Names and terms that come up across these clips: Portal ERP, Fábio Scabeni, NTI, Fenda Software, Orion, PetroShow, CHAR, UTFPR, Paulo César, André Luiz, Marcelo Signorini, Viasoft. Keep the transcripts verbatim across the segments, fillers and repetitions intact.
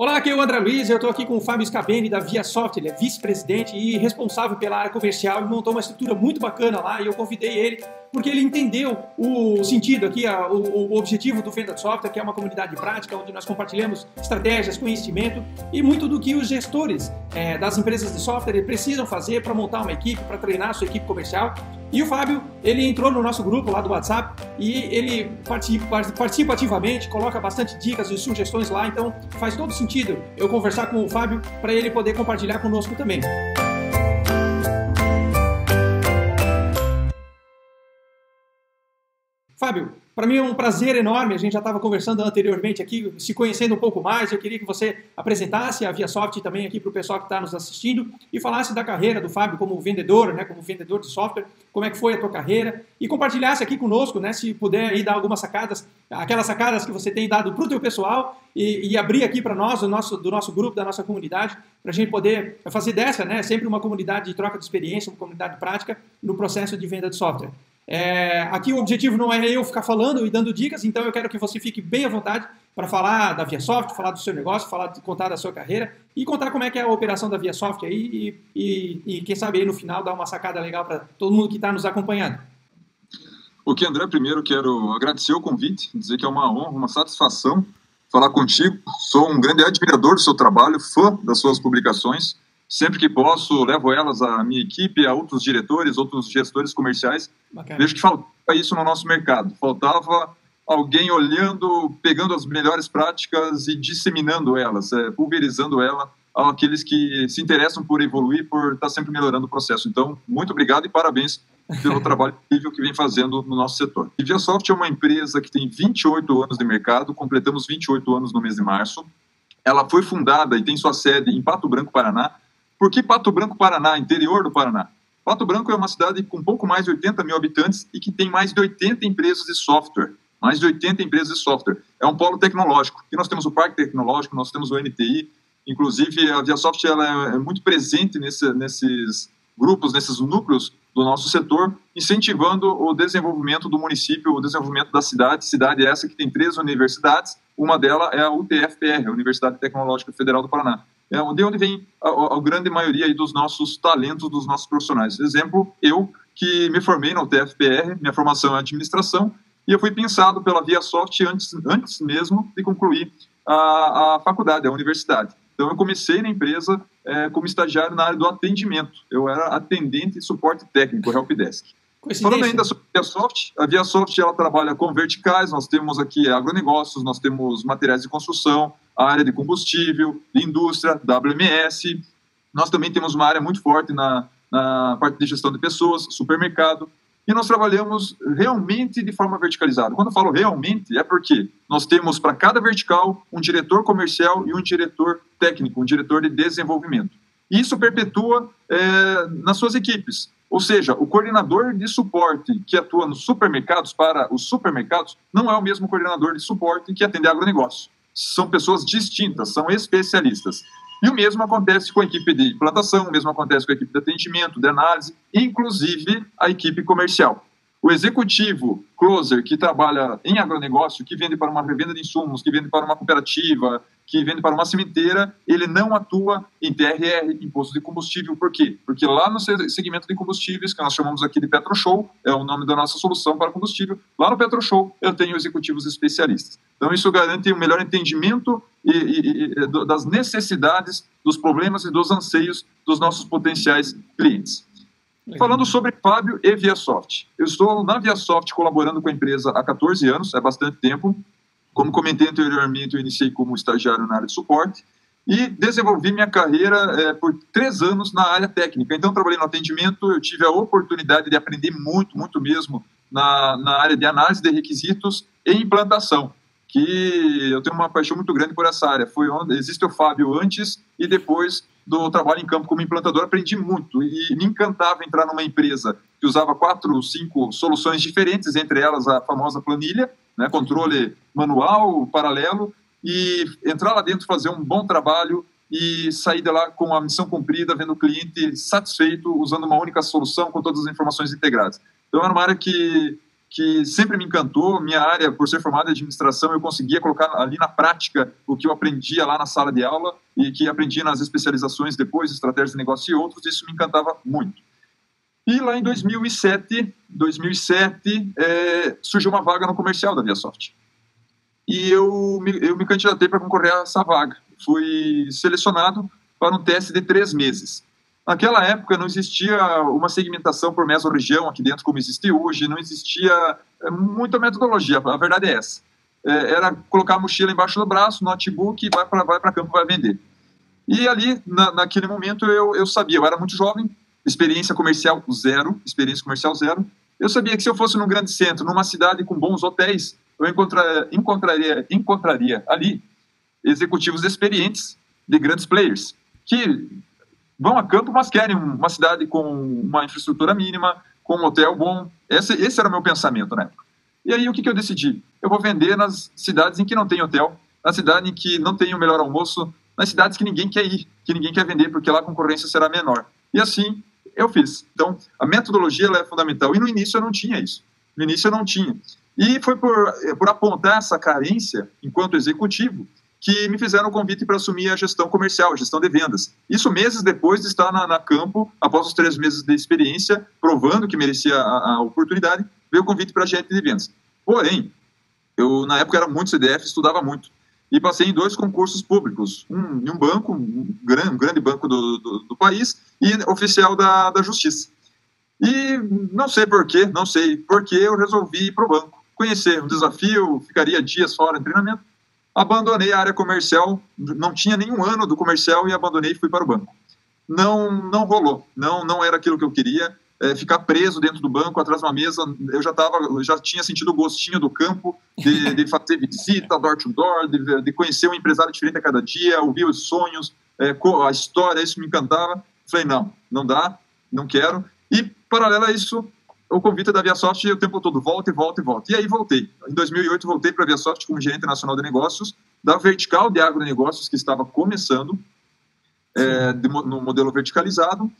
Olá, aqui é o André Luiz, eu estou aqui com o Fábio Scabeni da Viasoft. Ele é vice-presidente e responsável pela área comercial e montou uma estrutura muito bacana lá, e eu convidei ele porque ele entendeu o sentido aqui, a, o, o objetivo do Fenda Software, que é uma comunidade prática onde nós compartilhamos estratégias, conhecimento e muito do que os gestores é, das empresas de software precisam fazer para montar uma equipe, para treinar a sua equipe comercial. E o Fábio, ele entrou no nosso grupo lá do WhatsApp e ele participa, participa ativamente, coloca bastante dicas e sugestões lá, então faz todo sentido eu conversar com o Fábio para ele poder compartilhar conosco também. Fábio, para mim é um prazer enorme, a gente já estava conversando anteriormente aqui, se conhecendo um pouco mais. Eu queria que você apresentasse a Viasoft também aqui para o pessoal que está nos assistindo e falasse da carreira do Fábio como vendedor, né, como vendedor de software, como é que foi a tua carreira, e compartilhasse aqui conosco, né, se puder aí dar algumas sacadas, aquelas sacadas que você tem dado para o teu pessoal e, e abrir aqui para nós, do nosso, do nosso grupo, da nossa comunidade, para a gente poder fazer dessa, né, sempre uma comunidade de troca de experiência, uma comunidade prática no processo de venda de software. É, aqui o objetivo não é eu ficar falando e dando dicas, então eu quero que você fique bem à vontade para falar da Viasoft, falar do seu negócio, falar, contar da sua carreira e contar como é que é a operação da Viasoft aí e, e, e quem sabe aí no final dar uma sacada legal para todo mundo que está nos acompanhando. Ok, André, primeiro quero agradecer o convite, dizer que é uma honra, uma satisfação falar contigo. Sou um grande admirador do seu trabalho, fã das suas publicações. Sempre que posso, levo elas à minha equipe, a outros diretores, outros gestores comerciais. Bacana. Vejo que faltava isso no nosso mercado. Faltava alguém olhando, pegando as melhores práticas e disseminando elas, é, pulverizando ela àqueles que se interessam por evoluir, por estar sempre melhorando o processo. Então, muito obrigado e parabéns pelo trabalho incrível que vem fazendo no nosso setor. E Viasoft é uma empresa que tem vinte e oito anos de mercado, completamos vinte e oito anos no mês de março. Ela foi fundada e tem sua sede em Pato Branco, Paraná. Por que Pato Branco, Paraná, interior do Paraná? Pato Branco é uma cidade com pouco mais de oitenta mil habitantes e que tem mais de oitenta empresas de software. Mais de oitenta empresas de software. É um polo tecnológico. E nós temos o Parque Tecnológico, nós temos o N T I. Inclusive, a Viasoft ela é muito presente nesse, nesses grupos, nesses núcleos do nosso setor, incentivando o desenvolvimento do município, o desenvolvimento da cidade. Cidade essa que tem três universidades. Uma delas é a U T F P R, Universidade Tecnológica Federal do Paraná. É onde vem a, a grande maioria aí dos nossos talentos, dos nossos profissionais. Exemplo, eu que me formei na U T F P R, minha formação é administração, e eu fui pensado pela Viasoft antes, antes mesmo de concluir a, a faculdade, a universidade. Então, eu comecei na empresa é, como estagiário na área do atendimento. Eu era atendente e suporte técnico, helpdesk. Falando ainda sobre a Viasoft, a Viasoft ela trabalha com verticais. Nós temos aqui agronegócios, nós temos materiais de construção, a área de combustível, de indústria, W M S. Nós também temos uma área muito forte na, na parte de gestão de pessoas, supermercado. E nós trabalhamos realmente de forma verticalizada. Quando eu falo realmente, é porque nós temos para cada vertical um diretor comercial e um diretor técnico, um diretor de desenvolvimento. E isso perpetua é, nas suas equipes. Ou seja, o coordenador de suporte que atua nos supermercados para os supermercados não é o mesmo coordenador de suporte que atende agronegócio. São pessoas distintas, são especialistas. E o mesmo acontece com a equipe de implantação, o mesmo acontece com a equipe de atendimento, de análise, inclusive a equipe comercial. O executivo closer que trabalha em agronegócio, que vende para uma revenda de insumos, que vende para uma cooperativa, que vende para uma sementeira, ele não atua em T R R, imposto de combustível. Por quê? Porque lá no segmento de combustíveis, que nós chamamos aqui de PetroShow, é o nome da nossa solução para combustível, lá no PetroShow eu tenho executivos especialistas. Então isso garante um melhor entendimento e, e, e, das necessidades, dos problemas e dos anseios dos nossos potenciais clientes. Falando sobre Fábio e Viasoft. Eu estou na Viasoft colaborando com a empresa há quatorze anos, é bastante tempo. Como comentei anteriormente, eu iniciei como estagiário na área de suporte e desenvolvi minha carreira é, por três anos na área técnica. Então, trabalhei no atendimento, eu tive a oportunidade de aprender muito, muito mesmo na, na área de análise de requisitos e implantação, que eu tenho uma paixão muito grande por essa área. Foi onde existe o Fábio antes e depois do trabalho em campo como implantador. Aprendi muito e me encantava entrar numa empresa que usava quatro ou cinco soluções diferentes, entre elas a famosa planilha, né, controle manual, paralelo, e entrar lá dentro, fazer um bom trabalho e sair de lá com a missão cumprida, vendo o cliente satisfeito, usando uma única solução com todas as informações integradas. Então, era uma área que que sempre me encantou. Minha área, por ser formada em administração, eu conseguia colocar ali na prática o que eu aprendia lá na sala de aula e que aprendia nas especializações depois, estratégias de negócio e outros, isso me encantava muito. E lá em dois mil e sete, dois mil e sete é, surgiu uma vaga no comercial da Viasoft. E eu me, eu me candidatei para concorrer a essa vaga. Fui selecionado para um teste de três meses. Naquela época não existia uma segmentação por mesorregião aqui dentro como existe hoje, não existia muita metodologia, a verdade é essa. É, era colocar a mochila embaixo do braço, notebook, vai para vai para campo, vai vender. E ali, na, naquele momento, eu, eu sabia, eu era muito jovem, experiência comercial zero, experiência comercial zero. Eu sabia que se eu fosse num grande centro, numa cidade com bons hotéis, eu encontra, encontraria, encontraria ali executivos experientes de grandes players, que vão a campo, mas querem uma cidade com uma infraestrutura mínima, com um hotel bom. Esse, esse era o meu pensamento na época. E aí, o que, que eu decidi? Eu vou vender nas cidades em que não tem hotel, na cidade em que não tem o melhor almoço, nas cidades que ninguém quer ir, que ninguém quer vender, porque lá a concorrência será menor. E assim, eu fiz. Então, a metodologia ela é fundamental. E no início eu não tinha isso. No início eu não tinha. E foi por, por apontar essa carência, enquanto executivo, que me fizeram o convite para assumir a gestão comercial, a gestão de vendas. Isso meses depois de estar na, na campo, após os três meses de experiência, provando que merecia a, a oportunidade, veio o convite para gerente de vendas. Porém, eu na época era muito C D F, estudava muito, e passei em dois concursos públicos, um em um banco, um grande, um grande banco do, do, do país, e oficial da, da Justiça. E não sei porquê, não sei porquê, eu resolvi ir para o banco, conhecer um desafio, ficaria dias fora de treinamento. Abandonei a área comercial, não tinha nenhum ano do comercial e abandonei e fui para o banco. Não, não rolou, não, não era aquilo que eu queria, é, ficar preso dentro do banco, atrás de uma mesa. Eu já, tava, já tinha sentido o gostinho do campo, de, de fazer visita, door to door, de, de conhecer um empresário diferente a cada dia, ouvir os sonhos, é, a história, isso me encantava. Falei, não, não dá, não quero. E, paralelo a isso, o convite da Viasoft o tempo todo, volta e volta e volta. E aí voltei. Em dois mil e oito voltei para a Viasoft como gerente nacional de negócios, da vertical de agronegócios que estava começando, é, de, no modelo verticalizado,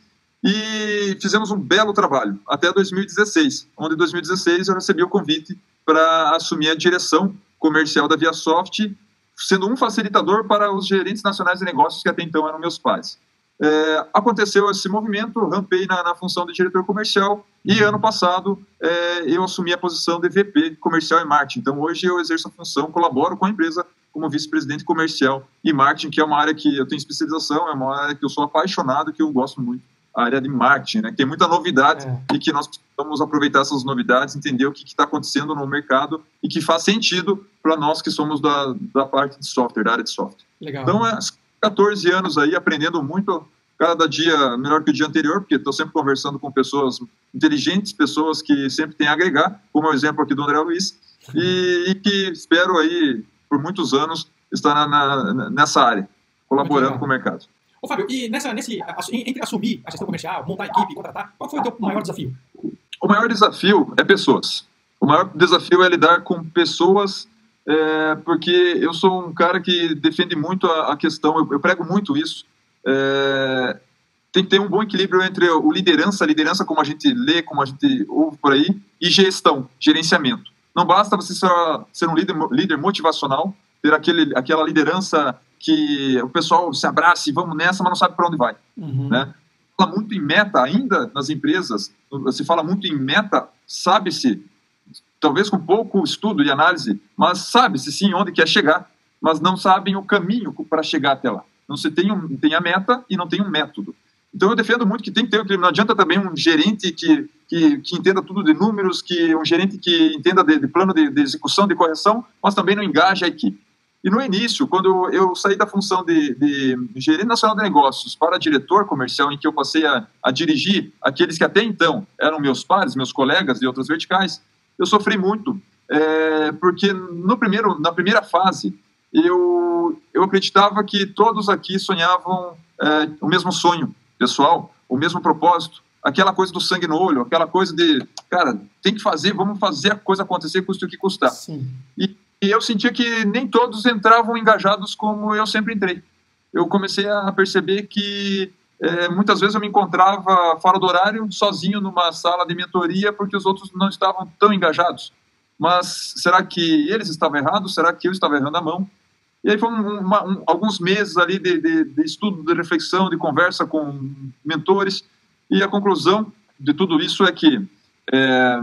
e fizemos um belo trabalho, até dois mil e dezesseis, onde em dois mil e dezesseis eu recebi o convite para assumir a direção comercial da Viasoft, sendo um facilitador para os gerentes nacionais de negócios que até então eram meus pais. É, aconteceu esse movimento, rampei na, na função de diretor comercial e ano passado é, eu assumi a posição de V P comercial e marketing. Então hoje eu exerço a função, colaboro com a empresa como vice-presidente comercial e marketing, que é uma área que eu tenho especialização, é uma área que eu sou apaixonado, que eu gosto muito, a área de marketing, né? Tem muita novidade é. E que nós precisamos aproveitar essas novidades, entender o que está acontecendo no mercado e que faz sentido para nós que somos da, da parte de software, da área de software. Legal. Então é quatorze anos aí, aprendendo muito, cada dia melhor que o dia anterior, porque estou sempre conversando com pessoas inteligentes, pessoas que sempre têm a agregar, como é o exemplo aqui do André Luiz, e, e que espero aí, por muitos anos, estar na, na, nessa área, colaborando com o mercado. Ô Fábio, e nessa, nesse, entre assumir a gestão comercial, montar a equipe, contratar, qual foi o teu maior desafio? O maior desafio é pessoas. O maior desafio é lidar com pessoas. É, porque eu sou um cara que defende muito a, a questão, eu, eu prego muito isso, é, tem que ter um bom equilíbrio entre o liderança, liderança como a gente lê, como a gente ouve por aí, e gestão, gerenciamento. Não basta você ser, ser um líder, líder motivacional, ter aquele, aquela liderança que o pessoal se abraça e vamos nessa, mas não sabe para onde vai. Uhum. Né? Fala muito em meta ainda nas empresas, se fala muito em meta, sabe-se, talvez com pouco estudo e análise, mas sabe-se sim onde quer chegar, mas não sabem o caminho para chegar até lá. Não se tem, um, tem a meta e não tem um método. Então eu defendo muito que tem que ter o equilíbrio. Não adianta também um gerente que, que, que entenda tudo de números, que um gerente que entenda de, de plano de, de execução, de correção, mas também não engaja a equipe. E no início, quando eu saí da função de, de gerente nacional de negócios para diretor comercial, em que eu passei a, a dirigir aqueles que até então eram meus pares, meus colegas de outras verticais, eu sofri muito, é, porque no primeiro, na primeira fase eu, eu acreditava que todos aqui sonhavam é, o mesmo sonho pessoal, o mesmo propósito, aquela coisa do sangue no olho, aquela coisa de, cara, tem que fazer, vamos fazer a coisa acontecer, custe o que custar. Sim. E, e eu sentia que nem todos entravam engajados como eu sempre entrei. Eu comecei a perceber que é, muitas vezes eu me encontrava fora do horário, sozinho numa sala de mentoria, porque os outros não estavam tão engajados. Mas será que eles estavam errados? Será que eu estava errando a mão? E aí foram uma, um, alguns meses ali de, de, de estudo, de reflexão, de conversa com mentores, e a conclusão de tudo isso é que é,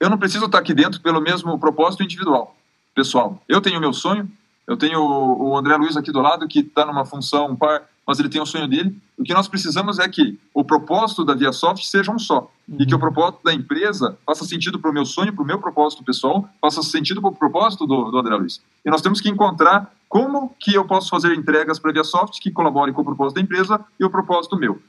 eu não preciso estar aqui dentro pelo mesmo propósito individual, pessoal. Eu tenho o meu sonho, eu tenho o, o André Luiz aqui do lado, que está numa função par, mas ele tem o sonho dele. O que nós precisamos é que o propósito da Viasoft seja um só, uhum. e que o propósito da empresa faça sentido para o meu sonho, para o meu propósito pessoal, faça sentido para o propósito do, do André Luiz. E nós temos que encontrar como que eu posso fazer entregas para a Viasoft que colaborem com o propósito da empresa e o propósito meu.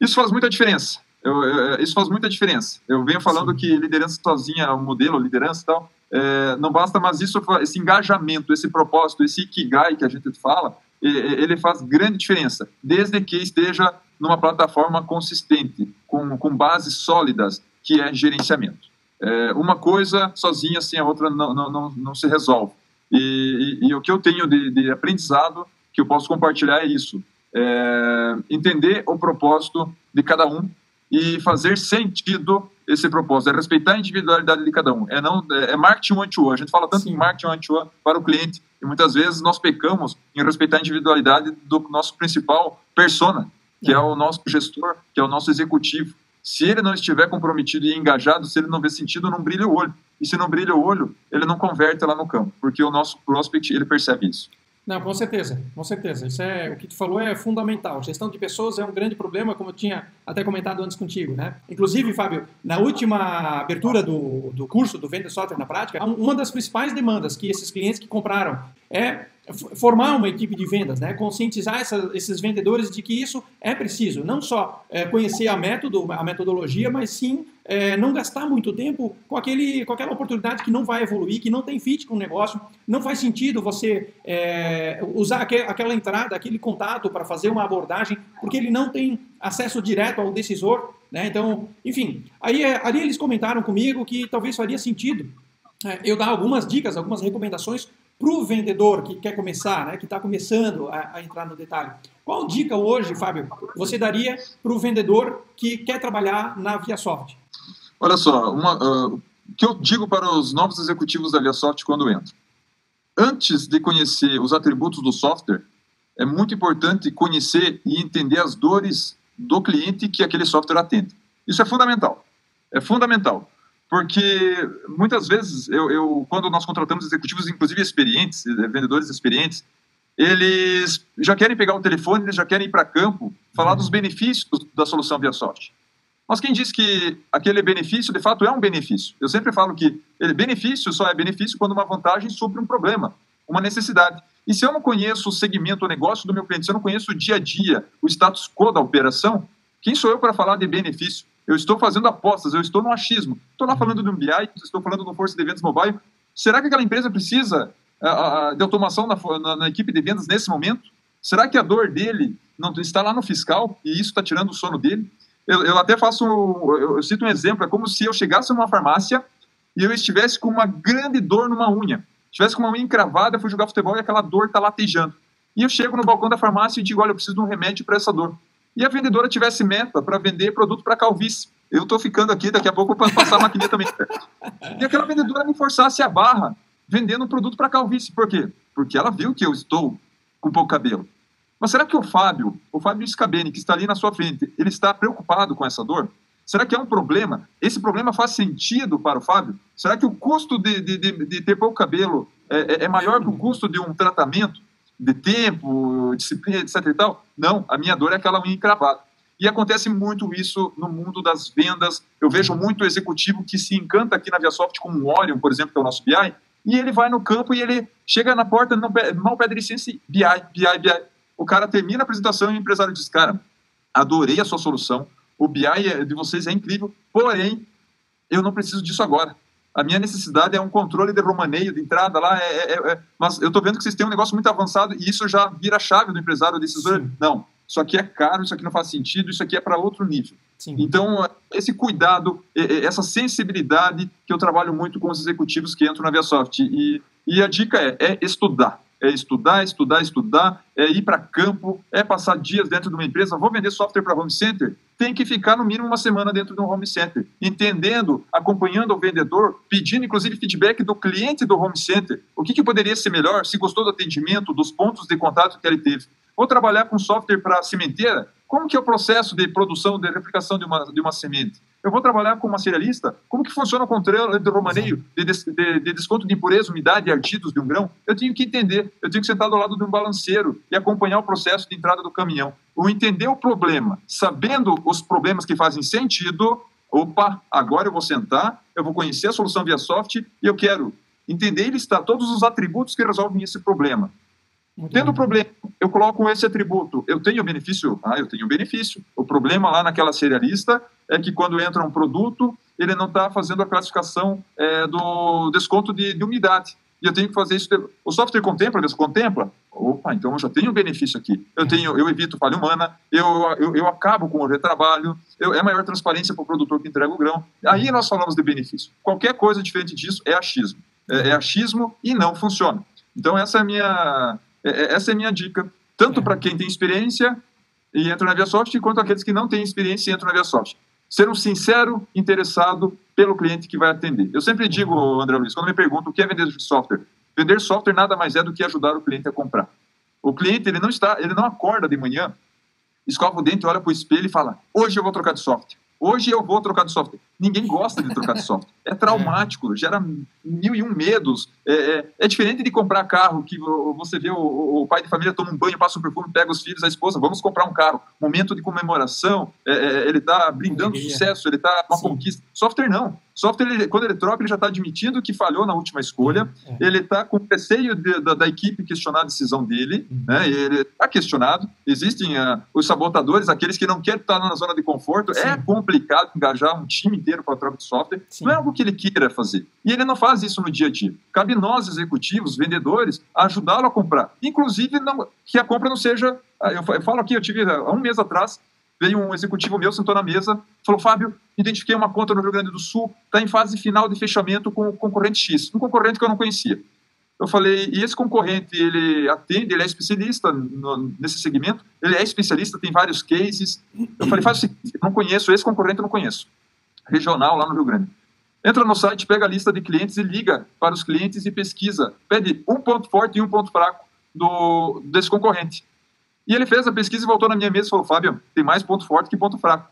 Isso faz muita diferença. Eu, eu, isso faz muita diferença. Eu venho falando Sim. que liderança sozinha, o modelo, liderança e tal, é, não basta, mas isso, esse engajamento, esse propósito, esse ikigai que a gente fala, ele faz grande diferença, desde que esteja numa plataforma consistente, com, com bases sólidas, que é gerenciamento. É, uma coisa sozinha, sem a outra, não, não, não, não se resolve. E, e, e o que eu tenho de, de aprendizado, que eu posso compartilhar é isso. É, entender o propósito de cada um e fazer sentido esse propósito, é respeitar a individualidade de cada um, é, não, é marketing one-to-one, a gente fala tanto Sim. em marketing one-to-one para o cliente, e muitas vezes nós pecamos em respeitar a individualidade do nosso principal persona, que é, é o nosso gestor, que é o nosso executivo. Se ele não estiver comprometido e engajado, se ele não vê sentido, não brilha o olho, e se não brilha o olho, ele não converte lá no campo, porque o nosso prospect, ele percebe isso. Não, com certeza, com certeza. Isso é, o que tu falou é fundamental. Gestão de pessoas é um grande problema, como eu tinha até comentado antes contigo, né? Inclusive, Fábio, na última abertura do, do curso do Fenda Software na Prática, uma das principais demandas que esses clientes que compraram é formar uma equipe de vendas, né? Conscientizar essa, esses vendedores de que isso é preciso, não só é, conhecer a método, a metodologia, mas sim é, não gastar muito tempo com, aquele, com aquela oportunidade que não vai evoluir, que não tem fit com o negócio, não faz sentido você é, usar aqu aquela entrada, aquele contato para fazer uma abordagem, porque ele não tem acesso direto ao decisor, né? Então, enfim, aí, ali eles comentaram comigo que talvez faria sentido é, eu dar algumas dicas, algumas recomendações para o vendedor que quer começar, né, que está começando a, a entrar no detalhe. Qual dica hoje, Fábio, você daria para o vendedor que quer trabalhar na Viasoft? Olha só, uma, uh, o que eu digo para os novos executivos da Viasoft quando entram? Antes de conhecer os atributos do software, é muito importante conhecer e entender as dores do cliente que aquele software atende. Isso é fundamental, é fundamental. Porque muitas vezes, eu, eu, quando nós contratamos executivos, inclusive experientes, vendedores experientes, eles já querem pegar o telefone, eles já querem ir para campo, falar dos benefícios da solução Viasoft. Mas quem diz que aquele benefício, de fato, é um benefício? Eu sempre falo que ele, benefício só é benefício quando uma vantagem supre um problema, uma necessidade. E se eu não conheço o segmento, o negócio do meu cliente, se eu não conheço o dia a dia, o status quo da operação, quem sou eu para falar de benefício? Eu estou fazendo apostas, eu estou no achismo. Estou lá falando de um B I, estou falando de uma força de vendas mobile. Será que aquela empresa precisa uh, uh, de automação na, na, na equipe de vendas nesse momento? Será que a dor dele não está lá no fiscal e isso está tirando o sono dele? Eu, eu até faço, eu, eu cito um exemplo, é como se eu chegasse numa farmácia e eu estivesse com uma grande dor numa unha. Estivesse com uma unha encravada, eu fui jogar futebol e aquela dor está latejando. E eu chego no balcão da farmácia e digo, olha, eu preciso de um remédio para essa dor. E a vendedora tivesse meta para vender produto para calvície. Eu estou ficando aqui, daqui a pouco eu vou passar a maquininha também. E aquela vendedora me forçasse a barra vendendo um produto para calvície. Por quê? Porque ela viu que eu estou com pouco cabelo. Mas será que o Fábio, o Fábio Scabeni, que está ali na sua frente, ele está preocupado com essa dor? Será que é um problema? Esse problema faz sentido para o Fábio? Será que o custo de, de, de, de ter pouco cabelo é, é maior que o custo de um tratamento? De tempo, disciplina, etc e tal? Não, a minha dor é aquela unha encravada. E acontece muito isso no mundo das vendas. Eu vejo muito executivo que se encanta aqui na Viasoft com o Orion, por exemplo, que é o nosso B I, e ele vai no campo e ele chega na porta, não, mal pede licença, B I, B I, B I. O cara termina a apresentação e o empresário diz, cara, adorei a sua solução, o B I de vocês é incrível, porém, eu não preciso disso agora. A minha necessidade é um controle de romaneio, de entrada lá, é, é, é, mas eu estou vendo que vocês têm um negócio muito avançado e isso já vira a chave do empresário, do decisor. Sim. Não, isso aqui é caro, isso aqui não faz sentido, isso aqui é para outro nível. Sim. Então, esse cuidado, essa sensibilidade que eu trabalho muito com os executivos que entram na Viasoft. E, e a dica é, é estudar. é estudar, estudar, estudar, é ir para campo, é passar dias dentro de uma empresa. Vou vender software para home center? Tem que ficar no mínimo uma semana dentro de um home center, entendendo, acompanhando o vendedor, pedindo inclusive feedback do cliente do home center. O que, que poderia ser melhor? Se gostou do atendimento, dos pontos de contato que ele teve. Vou trabalhar com software para sementeira? Como que é o processo de produção, de replicação de uma, de uma semente? Eu vou trabalhar com uma cerealista? Como que funciona o controle do romaneio, de, de, de desconto de impureza, umidade e artidos de um grão? Eu tenho que entender, eu tenho que sentar do lado de um balanceiro e acompanhar o processo de entrada do caminhão. Ou entender o problema, sabendo os problemas que fazem sentido, opa, agora eu vou sentar, eu vou conhecer a solução Viasoft e eu quero entender e listar todos os atributos que resolvem esse problema. Tendo o problema, eu coloco esse atributo. Eu tenho benefício? Ah, eu tenho benefício. O problema lá naquela serialista é que quando entra um produto, ele não está fazendo a classificação é, do desconto de, de umidade. E eu tenho que fazer isso. O software contempla, descontempla? Opa, então eu já tenho benefício aqui. Eu, tenho, eu evito falha humana, eu, eu, eu acabo com o retrabalho, eu, é maior transparência para o produtor que entrega o grão. Aí nós falamos de benefício. Qualquer coisa diferente disso é achismo. É, é achismo e não funciona. Então essa é a minha... Essa é a minha dica, tanto para quem tem experiência e entra na Viasoft, quanto aqueles que não têm experiência e entram na Viasoft. Ser um sincero interessado pelo cliente que vai atender. Eu sempre digo, André Luiz, quando me perguntam o que é vender software, vender software nada mais é do que ajudar o cliente a comprar. O cliente ele não, está, ele não acorda de manhã, escova o dente, olha para o espelho e fala, hoje eu vou trocar de software. Hoje eu vou trocar de software. Ninguém gosta de trocar de software. É traumático, gera mil e um medos. É, é, é diferente de comprar carro, que você vê o, o pai de família toma um banho, passa um perfume, pega os filhos, a esposa, vamos comprar um carro. Momento de comemoração, é, é, ele está brindando o sucesso, ele está uma Sim. conquista. Software não. Software, ele, quando ele troca, ele já está admitindo que falhou na última escolha, é. Ele está com o receio de, da, da equipe questionar a decisão dele, uhum. né? Ele está questionado, existem uh, os sabotadores, aqueles que não querem estar na zona de conforto, Sim. é complicado engajar um time inteiro para a troca de software, Sim. não é algo que ele queira fazer, e ele não faz isso no dia a dia. Cabe nós, executivos, vendedores, ajudá-lo a comprar, inclusive não, que a compra não seja, eu falo aqui, eu tive há um mês atrás, veio um executivo meu, sentou na mesa, falou, Fábio, identifiquei uma conta no Rio Grande do Sul, está em fase final de fechamento com o concorrente X, um concorrente que eu não conhecia. Eu falei, e esse concorrente, ele atende, ele é especialista no, nesse segmento, ele é especialista, tem vários cases. Eu falei, faz o seguinte, eu não conheço, esse concorrente eu não conheço, regional lá no Rio Grande. Entra no site, pega a lista de clientes e liga para os clientes e pesquisa, pede um ponto forte e um ponto fraco do, desse concorrente. E ele fez a pesquisa e voltou na minha mesa e falou, Fábio, tem mais ponto forte que ponto fraco.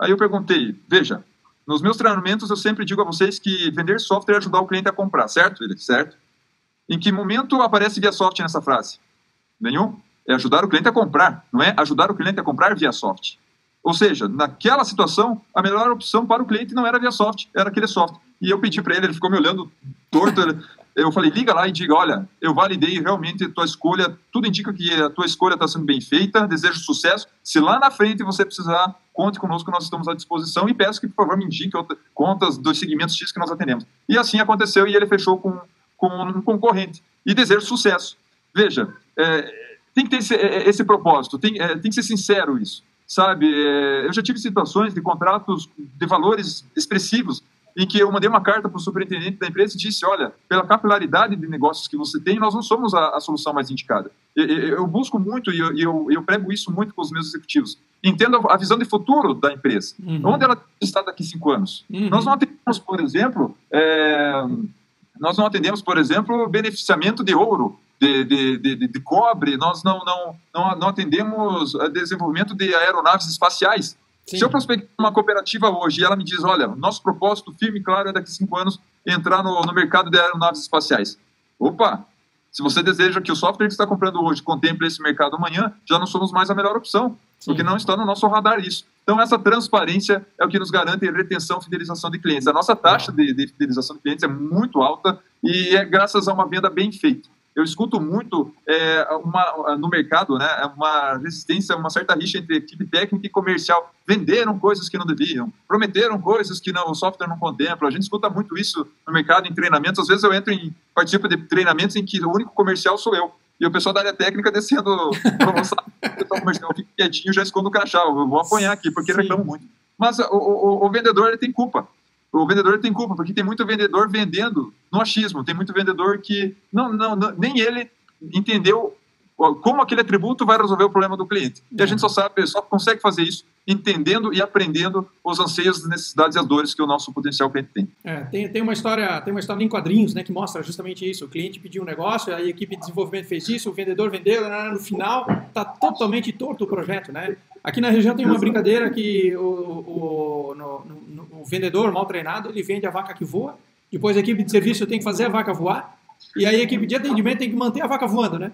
Aí eu perguntei, veja, nos meus treinamentos eu sempre digo a vocês que vender software é ajudar o cliente a comprar, certo? Ele, certo. Em que momento aparece Viasoft nessa frase? Nenhum. É ajudar o cliente a comprar, não é ajudar o cliente a comprar Viasoft. Ou seja, naquela situação, a melhor opção para o cliente não era Viasoft, era aquele software. E eu pedi para ele, ele ficou me olhando torto, ele... Eu falei, liga lá e diga, olha, eu validei realmente a tua escolha, tudo indica que a tua escolha está sendo bem feita, desejo sucesso. Se lá na frente você precisar, conte conosco, nós estamos à disposição e peço que, por favor, me indique contas dos segmentos X que nós atendemos. E assim aconteceu e ele fechou com, com um concorrente. E desejo sucesso. Veja, é, tem que ter esse, esse propósito, tem, é, tem que ser sincero isso, sabe? É, eu já tive situações de contratos de valores expressivos, em que eu mandei uma carta para o superintendente da empresa e disse, olha, pela capilaridade de negócios que você tem, nós não somos a, a solução mais indicada. Eu, eu busco muito e eu, eu, eu prego isso muito com os meus executivos. Entendo a visão de futuro da empresa. Uhum. Onde ela está daqui a cinco anos? Uhum. Nós não atendemos, por exemplo, é, nós não atendemos, por exemplo, beneficiamento de ouro, de, de, de, de, de cobre, nós não, não, não, não atendemos desenvolvimento de aeronaves espaciais. Sim. Se eu prospectar uma cooperativa hoje e ela me diz, olha, nosso propósito firme e claro é daqui a cinco anos entrar no, no mercado de aeronaves espaciais. Opa, se você deseja que o software que você está comprando hoje contemple esse mercado amanhã, já não somos mais a melhor opção, Sim. porque não está no nosso radar isso. Então essa transparência é o que nos garante retenção e fidelização de clientes. A nossa taxa de, de fidelização de clientes é muito alta e é graças a uma venda bem feita. Eu escuto muito é, uma, no mercado, né, uma resistência, uma certa rixa entre equipe técnica e comercial. Venderam coisas que não deviam, prometeram coisas que não, o software não contempla. A gente escuta muito isso no mercado, em treinamentos. Às vezes eu entro em, participo de treinamentos em que o único comercial sou eu. E o pessoal da área técnica descendo, o comercial, eu fico quietinho, já escondo o crachá. Eu vou apanhar aqui, porque Sim. reclamo muito. Mas o, o, o vendedor ele tem culpa. O vendedor tem culpa, porque tem muito vendedor vendendo no achismo, tem muito vendedor que não, não, não, nem ele entender o, como aquele atributo vai resolver o problema do cliente. E a gente só sabe, só consegue fazer isso entendendo e aprendendo os anseios, as necessidades e as dores que o nosso potencial cliente tem. É, tem, tem uma história, tem uma história em quadrinhos, né, que mostra justamente isso. O cliente pediu um negócio, a equipe de desenvolvimento fez isso, o vendedor vendeu, no final está totalmente torto o projeto, né? Aqui na região tem uma brincadeira que o, o, no, no, o vendedor mal treinado, ele vende a vaca que voa, depois a equipe de serviço tem que fazer a vaca voar, e aí a equipe de atendimento tem que manter a vaca voando, né?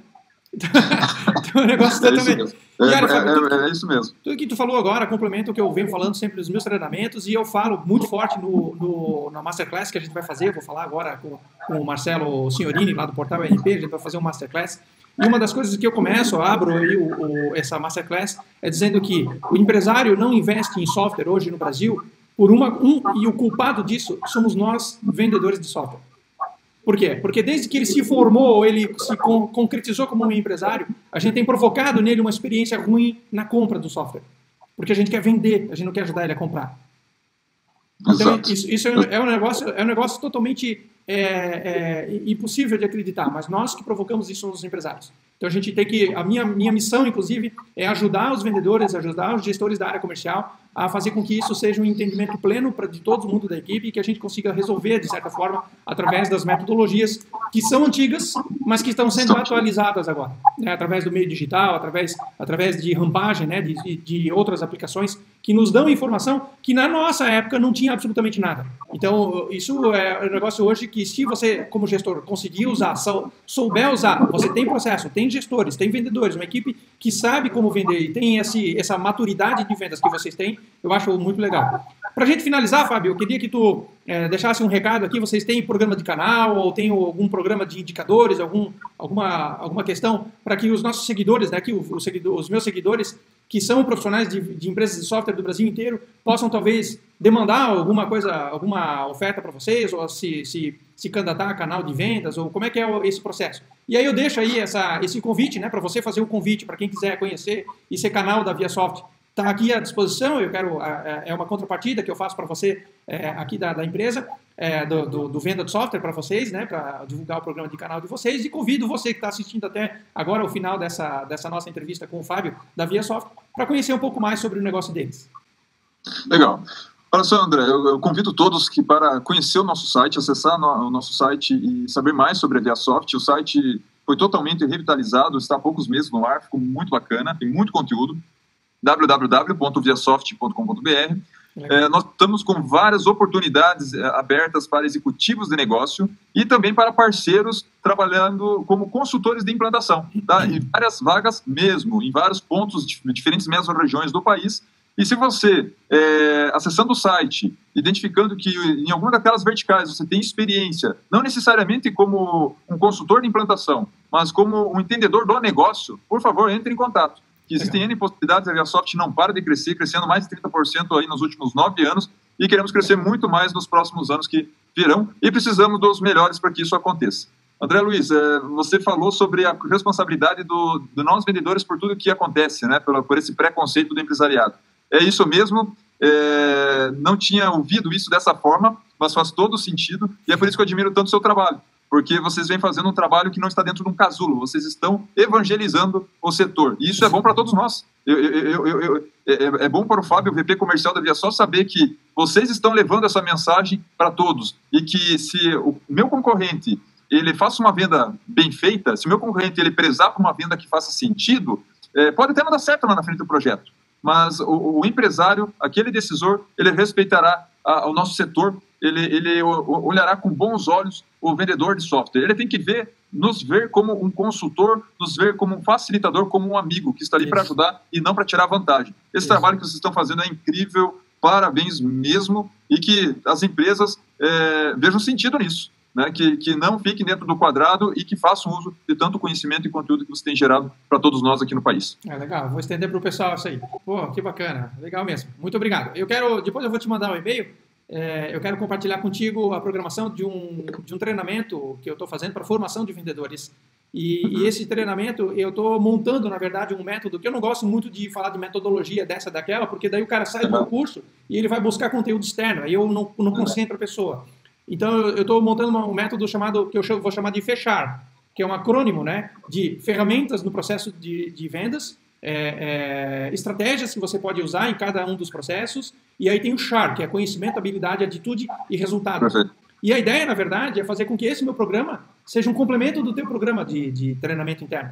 Então, o negócio é isso mesmo. Cara, é, Fábio, tu, é, é isso mesmo. Tudo que tu falou agora complementa o que eu venho falando sempre nos meus treinamentos, e eu falo muito forte no, no, na Masterclass que a gente vai fazer. Eu vou falar agora com, com o Marcelo Signorini, lá do Portal E R P. A gente vai fazer um Masterclass. E uma das coisas que eu começo, eu abro aí o, o, essa Masterclass, é dizendo que o empresário não investe em software hoje no Brasil por uma, um, e o culpado disso somos nós, vendedores de software. Por quê? Porque desde que ele se formou, ele se con concretizou como um empresário, a gente tem provocado nele uma experiência ruim na compra do software. Porque a gente quer vender, a gente não quer ajudar ele a comprar. Então, isso, isso é, um negócio, é um negócio totalmente é, é, impossível de acreditar, mas nós que provocamos isso nos empresários. Então, a gente tem que... A minha, minha missão, inclusive, é ajudar os vendedores, ajudar os gestores da área comercial a fazer com que isso seja um entendimento pleno pra, de todo mundo da equipe, e que a gente consiga resolver, de certa forma, através das metodologias que são antigas, mas que estão sendo atualizadas agora, né? Através do meio digital, através, através de rampagem, né? de, de, de outras aplicações que nos dão informação que na nossa época não tinha absolutamente nada. Então, isso é um negócio hoje que, se você, como gestor, conseguir usar, sou, souber usar, você tem processo, tem gestores, tem vendedores, uma equipe que sabe como vender e tem esse, essa maturidade de vendas que vocês têm, eu acho muito legal. Para a gente finalizar, Fábio, eu queria que tu é, deixasse um recado aqui. Vocês têm programa de canal ou tem algum programa de indicadores, algum, alguma, alguma questão para que os nossos seguidores, né, que o, o seguidor, os meus seguidores, que são profissionais de, de empresas de software do Brasil inteiro, possam talvez demandar alguma coisa, alguma oferta para vocês, ou se, se, se candidatar a canal de vendas, ou como é que é esse processo. E aí eu deixo aí essa, esse convite, né, para você fazer um convite para quem quiser conhecer e ser canal da Viasoft. Está aqui à disposição, eu quero, é uma contrapartida que eu faço para você é, aqui da, da empresa, é, do, do, do Venda de Software para vocês, né, para divulgar o programa de canal de vocês, e convido você que está assistindo até agora o final dessa, dessa nossa entrevista com o Fábio, da Viasoft, para conhecer um pouco mais sobre o negócio deles. Legal. Olha só, André, eu, eu convido todos que para conhecer o nosso site, acessar no, o nosso site e saber mais sobre a Viasoft. O site foi totalmente revitalizado, está há poucos meses no ar, ficou muito bacana, tem muito conteúdo. w w w ponto viasoft ponto com ponto b r. É, nós estamos com várias oportunidades é, abertas para executivos de negócio e também para parceiros trabalhando como consultores de implantação, tá? Em várias vagas mesmo, em vários pontos de diferentes mesorregiões do país. E se você, é, acessando o site, identificando que em alguma daquelas verticais você tem experiência, não necessariamente como um consultor de implantação, mas como um entendedor do negócio, por favor, entre em contato. Que existem N possibilidades, a Viasoft não para de crescer, crescendo mais de trinta por cento aí nos últimos nove anos, e queremos crescer muito mais nos próximos anos que virão, e precisamos dos melhores para que isso aconteça. André Luiz, você falou sobre a responsabilidade do, do nós vendedores por tudo que acontece, né, por, por esse preconceito do empresariado. É isso mesmo, é, não tinha ouvido isso dessa forma, mas faz todo sentido, e é por isso que eu admiro tanto o seu trabalho. Porque vocês vêm fazendo um trabalho que não está dentro de um casulo, vocês estão evangelizando o setor. E isso é bom para todos nós. Eu, eu, eu, eu, é, é bom para o Fábio, o V P comercial da Viasoft, saber que vocês estão levando essa mensagem para todos. E que se o meu concorrente ele faça uma venda bem feita, se o meu concorrente ele prezar por uma venda que faça sentido, é, pode até não dar certo lá na frente do projeto. Mas o, o empresário, aquele decisor, ele respeitará a, o nosso setor. Ele, ele olhará com bons olhos o vendedor de software. Ele tem que ver, nos ver como um consultor, nos ver como um facilitador, como um amigo que está ali para ajudar e não para tirar vantagem. Esse Isso. trabalho que vocês estão fazendo é incrível, parabéns mesmo, e que as empresas é, vejam sentido nisso, né? que, que não fiquem dentro do quadrado e que façam uso de tanto conhecimento e conteúdo que você tem gerado para todos nós aqui no país. É legal, vou estender para o pessoal isso aí. Pô, que bacana, legal mesmo. Muito obrigado. Eu quero, depois eu vou te mandar um e-mail. É, eu quero compartilhar contigo a programação de um, de um treinamento que eu estou fazendo para formação de vendedores. E, e esse treinamento, eu estou montando, na verdade, um método que eu não gosto muito de falar de metodologia dessa, daquela, porque daí o cara sai do meu curso e ele vai buscar conteúdo externo, aí eu não, não concentro a pessoa. Então, eu estou montando um método chamado, que eu vou chamar de fechar. que é um acrônimo, né, de ferramentas no processo de, de vendas, é, é, estratégias que você pode usar em cada um dos processos, e aí tem o C H A R, que é conhecimento, habilidade, atitude e resultado. E a ideia, na verdade, é fazer com que esse meu programa seja um complemento do teu programa de, de treinamento interno.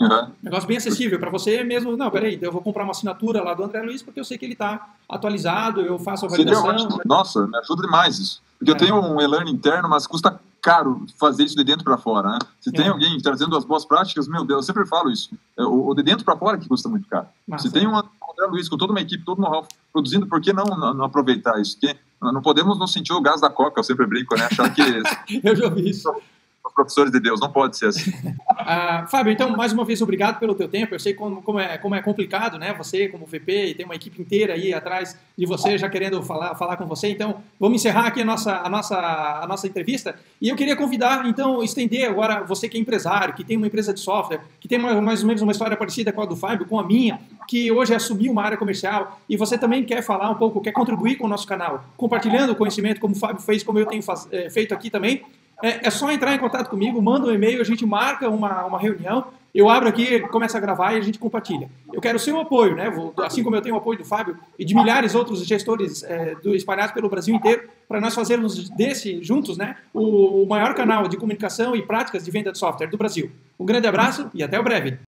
Uhum. Negócio bem acessível para você mesmo. Não, peraí, eu vou comprar uma assinatura lá do André Luiz porque eu sei que ele está atualizado, eu faço a validação. Seria ótimo. Nossa, me ajuda demais isso. Porque é. eu tenho um e-learning interno, mas custa caro fazer isso de dentro para fora, né? Se é. tem alguém trazendo as boas práticas, meu Deus, eu sempre falo isso. O de dentro para fora que custa muito caro. Massa. Se tem um André Luiz com toda uma equipe, todo o know-how produzindo, por que não, não aproveitar isso? Porque não podemos não sentir o gás da coca, eu sempre brinco, né? Achar que... eu já ouvi isso. Professores de Deus, não pode ser assim. Ah, Fábio, então, mais uma vez, obrigado pelo teu tempo. Eu sei como, como, é, como é complicado, né? Você, como V P, e tem uma equipe inteira aí atrás de você, já querendo falar, falar com você. Então, vamos encerrar aqui a nossa, a, nossa, a nossa entrevista. E eu queria convidar, então, estender agora, você que é empresário, que tem uma empresa de software, que tem mais, mais ou menos uma história parecida com a do Fábio, com a minha, que hoje assumiu uma área comercial, e você também quer falar um pouco, quer contribuir com o nosso canal, compartilhando o conhecimento, como o Fábio fez, como eu tenho faz, é, feito aqui também. É, é só entrar em contato comigo, manda um e-mail, a gente marca uma, uma reunião, eu abro aqui, começa a gravar e a gente compartilha. Eu quero o seu apoio, né? Vou, assim como eu tenho o apoio do Fábio e de milhares de outros gestores é, do, espalhados pelo Brasil inteiro, para nós fazermos desse, juntos, né, o, o maior canal de comunicação e práticas de venda de software do Brasil. Um grande abraço e até o breve.